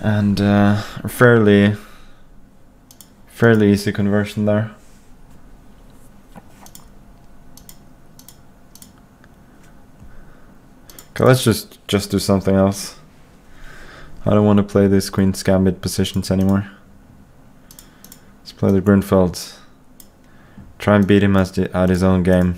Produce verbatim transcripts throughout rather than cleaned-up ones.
and uh, fairly fairly easy conversion there. Okay, let's just just do something else. I don't want to play these Queen's Gambit positions anymore. Let's play the Grünfeld. Try and beat him at his own game.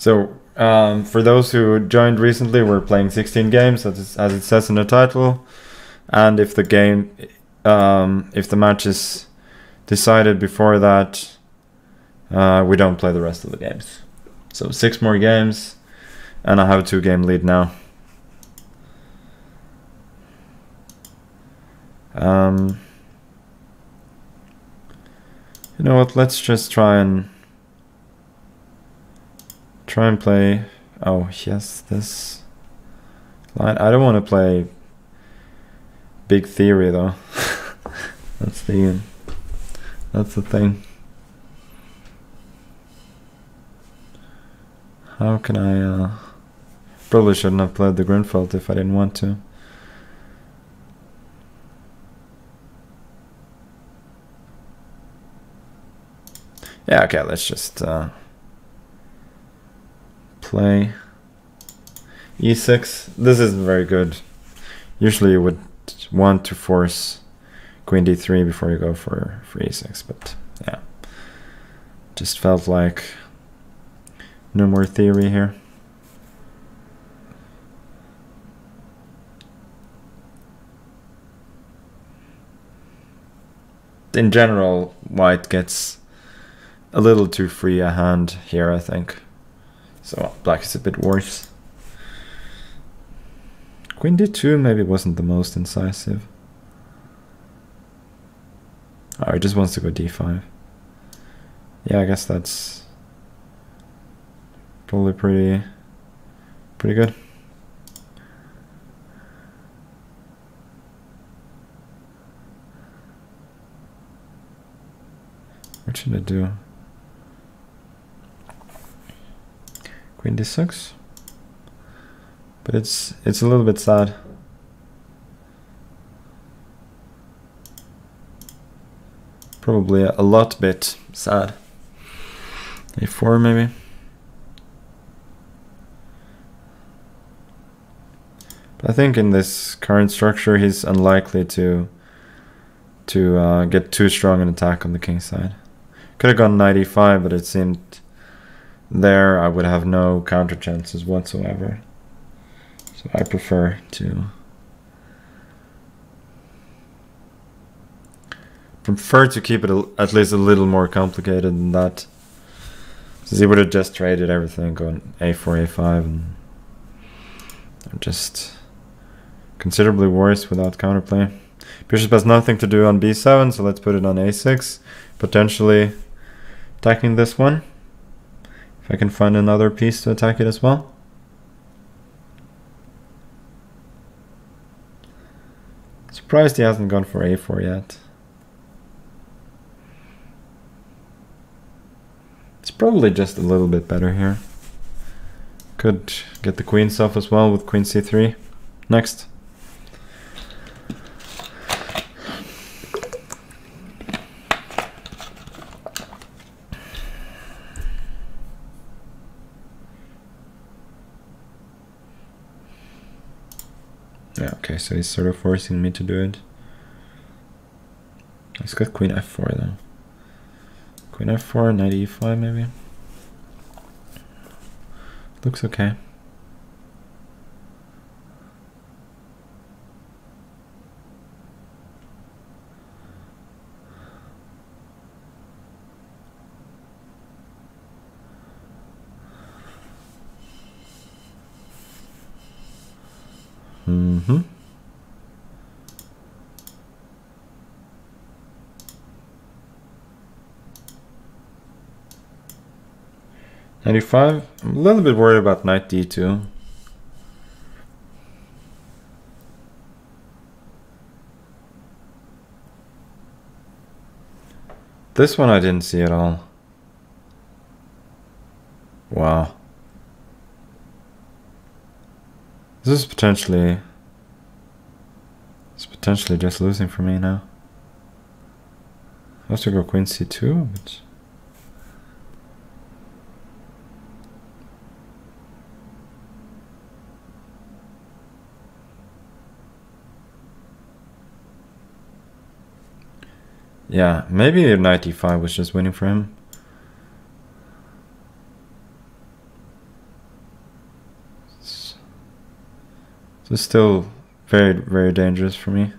So, um, for those who joined recently, we're playing sixteen games, as, as it says in the title. And if the game, um, if the match is decided before that, uh, we don't play the rest of the games. So six more games, and I have a two-game lead now. Um, you know what? Let's just try and. Try and play. Oh yes, this line. I don't want to play big theory though. that's the that's the thing. How can I? Uh, probably shouldn't have played the Grünfeld if I didn't want to. Yeah. Okay. Let's just. Uh, Play e six. This isn't very good. Usually you would want to force queen d three before you go for, for e six, but yeah. Just felt like no more theory here. In general, white gets a little too free a hand here, I think. So black is a bit worse. Queen d two maybe wasn't the most incisive. Oh, he just wants to go d five. Yeah, I guess that's probably pretty, pretty good. What should I do? Queen d six, but it's it's a little bit sad. Probably a lot bit sad. a four maybe. But I think in this current structure, he's unlikely to to uh, get too strong an attack on the king side. Could have gone knight e five, but it seemed. There I would have no counter chances whatsoever. So I prefer to prefer to keep it a, at least a little more complicated than that. Since he would have just traded everything, going a four, a five, and just considerably worse without counterplay. Bishop has nothing to do on b seven, so let's put it on a six, potentially attacking this one. I can find another piece to attack it as well. Surprised he hasn't gone for a four yet. It's probably just a little bit better here. Could get the queens off as well with queen c three. Next. So he's sort of forcing me to do it. He's got queen f four though. Queen f four, knight e five maybe. Looks okay. Mm-hmm. ninety-five. I'm a little bit worried about knight d two. This one I didn't see at all. Wow. This is potentially... It's potentially just losing for me now. I have to go queen c two, but... Yeah, maybe knight e five was just winning for him. It's, it's still very, very dangerous for me.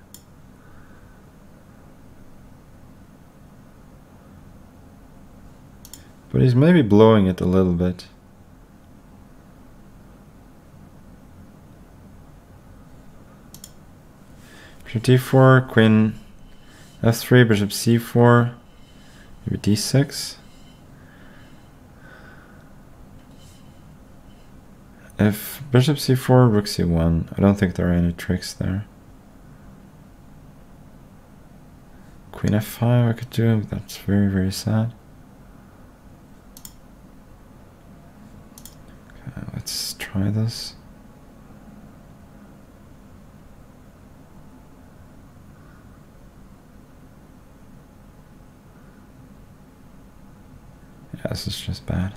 But he's maybe blowing it a little bit. Bishop d four, queen f three, bishop c four, maybe d six, if bishop c four, rook c one. I don't think there are any tricks there. Queen f five I could do, but that's very, very sad. Okay, let's try this. Yeah, this is just bad.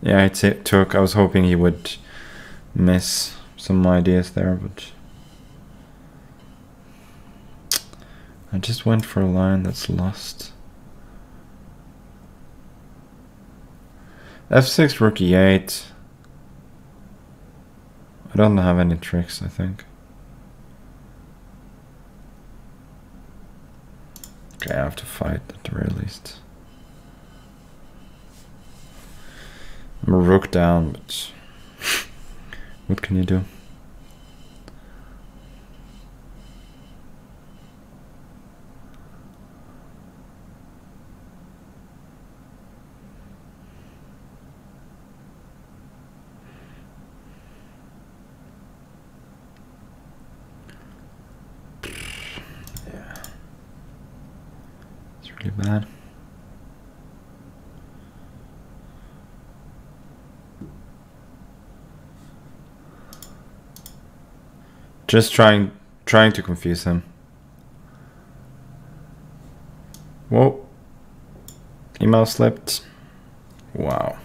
Yeah, it took. I was hoping he would miss some ideas there, but I just went for a line that's lost. f six, rook e eight. I don't have any tricks, I think. Okay, I have to fight at the very least. I'm a rook down, but what can you do? Bad. Just trying trying to confuse him. Whoa. He mouse slipped. Wow.